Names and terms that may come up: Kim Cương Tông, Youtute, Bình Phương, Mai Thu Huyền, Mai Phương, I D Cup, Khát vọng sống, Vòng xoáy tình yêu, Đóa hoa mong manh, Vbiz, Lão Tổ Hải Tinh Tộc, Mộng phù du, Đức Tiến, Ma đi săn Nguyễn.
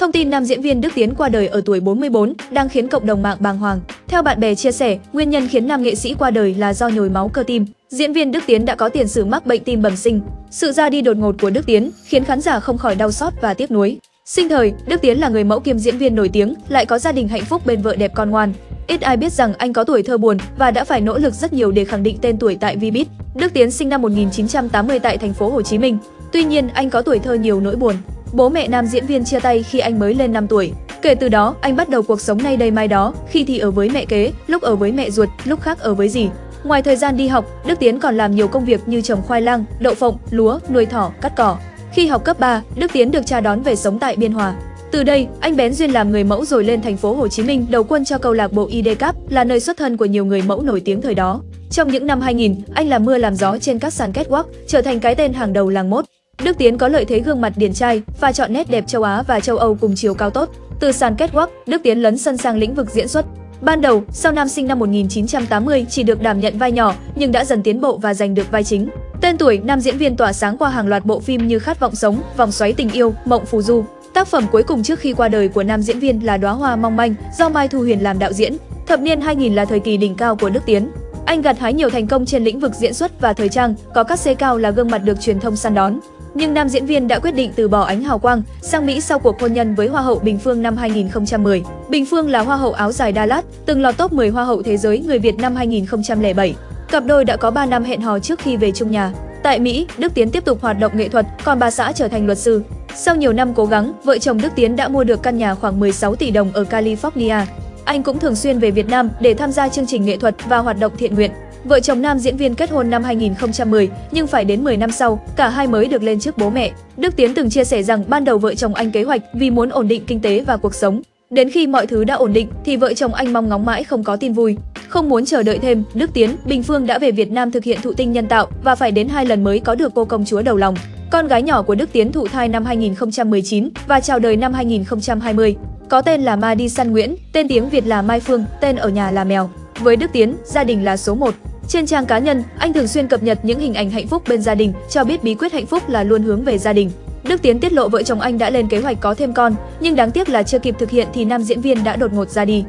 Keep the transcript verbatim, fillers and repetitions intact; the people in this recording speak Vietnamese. Thông tin nam diễn viên Đức Tiến qua đời ở tuổi bốn mươi bốn đang khiến cộng đồng mạng bàng hoàng. Theo bạn bè chia sẻ, nguyên nhân khiến nam nghệ sĩ qua đời là do nhồi máu cơ tim. Diễn viên Đức Tiến đã có tiền sử mắc bệnh tim bẩm sinh. Sự ra đi đột ngột của Đức Tiến khiến khán giả không khỏi đau xót và tiếc nuối. Sinh thời, Đức Tiến là người mẫu kiêm diễn viên nổi tiếng, lại có gia đình hạnh phúc bên vợ đẹp con ngoan. Ít ai biết rằng anh có tuổi thơ buồn và đã phải nỗ lực rất nhiều để khẳng định tên tuổi tại Vbiz. Đức Tiến sinh năm một nghìn chín trăm tám mươi tại thành phố Hồ Chí Minh. Tuy nhiên, anh có tuổi thơ nhiều nỗi buồn. Bố mẹ nam diễn viên chia tay khi anh mới lên năm tuổi. Kể từ đó, anh bắt đầu cuộc sống nay đây mai đó, khi thì ở với mẹ kế, lúc ở với mẹ ruột, lúc khác ở với dì. Ngoài thời gian đi học, Đức Tiến còn làm nhiều công việc như trồng khoai lang, đậu phộng, lúa, nuôi thỏ, cắt cỏ. Khi học cấp ba, Đức Tiến được cha đón về sống tại Biên Hòa. Từ đây, anh bén duyên làm người mẫu rồi lên thành phố Hồ Chí Minh đầu quân cho câu lạc bộ I D Cup, là nơi xuất thân của nhiều người mẫu nổi tiếng thời đó. Trong những năm hai nghìn, anh làm mưa làm gió trên các sàn catwalk, trở thành cái tên hàng đầu làng mốt. Đức Tiến có lợi thế gương mặt điển trai, pha chọn nét đẹp châu Á và châu Âu cùng chiều cao tốt. Từ sàn catwalk, Đức Tiến lấn sân sang lĩnh vực diễn xuất. Ban đầu, sau nam sinh năm một nghìn chín trăm tám mươi chỉ được đảm nhận vai nhỏ, nhưng đã dần tiến bộ và giành được vai chính. Tên tuổi nam diễn viên tỏa sáng qua hàng loạt bộ phim như Khát vọng sống, Vòng xoáy tình yêu, Mộng phù du. Tác phẩm cuối cùng trước khi qua đời của nam diễn viên là Đóa hoa mong manh do Mai Thu Huyền làm đạo diễn. Thập niên hai nghìn là thời kỳ đỉnh cao của Đức Tiến. Anh gặt hái nhiều thành công trên lĩnh vực diễn xuất và thời trang, có các C cao là gương mặt được truyền thông săn đón. Nhưng nam diễn viên đã quyết định từ bỏ ánh hào quang, sang Mỹ sau cuộc hôn nhân với Hoa hậu Bình Phương năm hai nghìn không trăm mười. Bình Phương là Hoa hậu áo dài Đà Lạt, từng lọt top mười Hoa hậu thế giới người Việt năm hai nghìn không trăm lẻ bảy. Cặp đôi đã có ba năm hẹn hò trước khi về chung nhà. Tại Mỹ, Đức Tiến tiếp tục hoạt động nghệ thuật, còn bà xã trở thành luật sư. Sau nhiều năm cố gắng, vợ chồng Đức Tiến đã mua được căn nhà khoảng mười sáu tỷ đồng ở California. Anh cũng thường xuyên về Việt Nam để tham gia chương trình nghệ thuật và hoạt động thiện nguyện. Vợ chồng nam diễn viên kết hôn năm hai nghìn không trăm mười, nhưng phải đến mười năm sau, cả hai mới được lên trước bố mẹ. Đức Tiến từng chia sẻ rằng ban đầu vợ chồng anh kế hoạch vì muốn ổn định kinh tế và cuộc sống. Đến khi mọi thứ đã ổn định thì vợ chồng anh mong ngóng mãi không có tin vui. Không muốn chờ đợi thêm, Đức Tiến, Bình Phương đã về Việt Nam thực hiện thụ tinh nhân tạo và phải đến hai lần mới có được cô công chúa đầu lòng. Con gái nhỏ của Đức Tiến thụ thai năm hai nghìn không trăm mười chín và chào đời năm hai nghìn không trăm hai mươi. Có tên là Ma đi săn Nguyễn, tên tiếng Việt là Mai Phương, tên ở nhà là Mèo. Với Đức Tiến, gia đình là số một. Trên trang cá nhân, anh thường xuyên cập nhật những hình ảnh hạnh phúc bên gia đình, cho biết bí quyết hạnh phúc là luôn hướng về gia đình. Đức Tiến tiết lộ vợ chồng anh đã lên kế hoạch có thêm con, nhưng đáng tiếc là chưa kịp thực hiện thì nam diễn viên đã đột ngột ra đi.